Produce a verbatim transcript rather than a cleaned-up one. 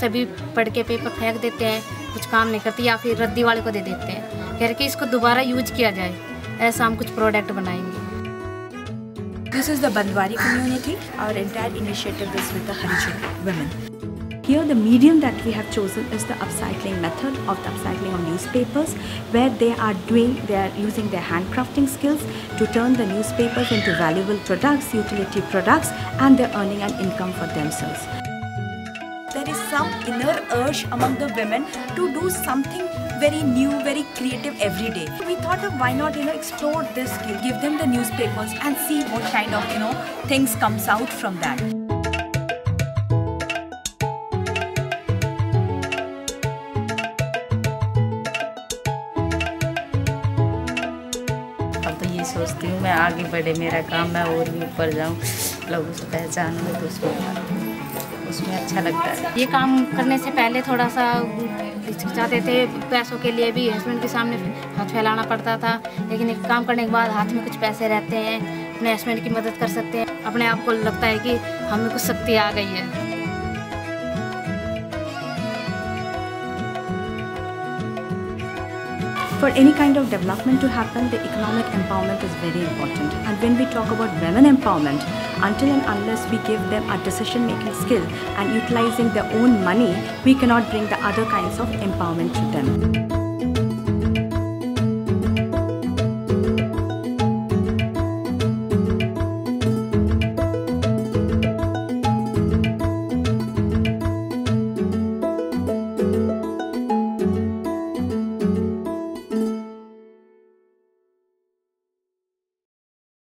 सभी पढ़ के पेपर फेंक देते हैं, कुछ काम नहीं करते या फिर रद्दी वाले को दे देते हैं, कह के इसको दोबारा यूज किया जाए, ऐसा हम कुछ प्रोडक्ट बनाएंगे। This is the Bandhwari community. Our entire initiative is with the Harijan women. Here the medium that we have chosen is the upcycling method of the upcycling of newspapers, where they are doing, they are using their handcrafting skills to turn the newspapers into valuable products, utility products, and they're earning an income for themselves. There is some inner urge among the women to do something very new, very creative every day. We thought of why not, you know, explore this skill, give them the newspapers and see what kind of, you know, things comes out from that. सोचती हूँ मैं आगे बढ़े, मेरा काम है और भी ऊपर जाऊँ, लोगों से पहचान हो, तो उसमें उसमें अच्छा लगता है। ये काम करने से पहले थोड़ा सा हिचकिचाते थे, पैसों के लिए भी हस्बैंड के सामने हाथ फैलाना पड़ता था, लेकिन एक काम करने के बाद हाथ में कुछ पैसे रहते हैं, अपने हस्बैंड की मदद कर सकते हैं, अपने आप को लगता है कि हमें कुछ शक्ति आ गई है। For any kind of development to happen, the economic empowerment is very important. And when we talk about women empowerment, until and unless we give them a decision-making skill and utilizing their own money, we cannot bring the other kinds of empowerment to them.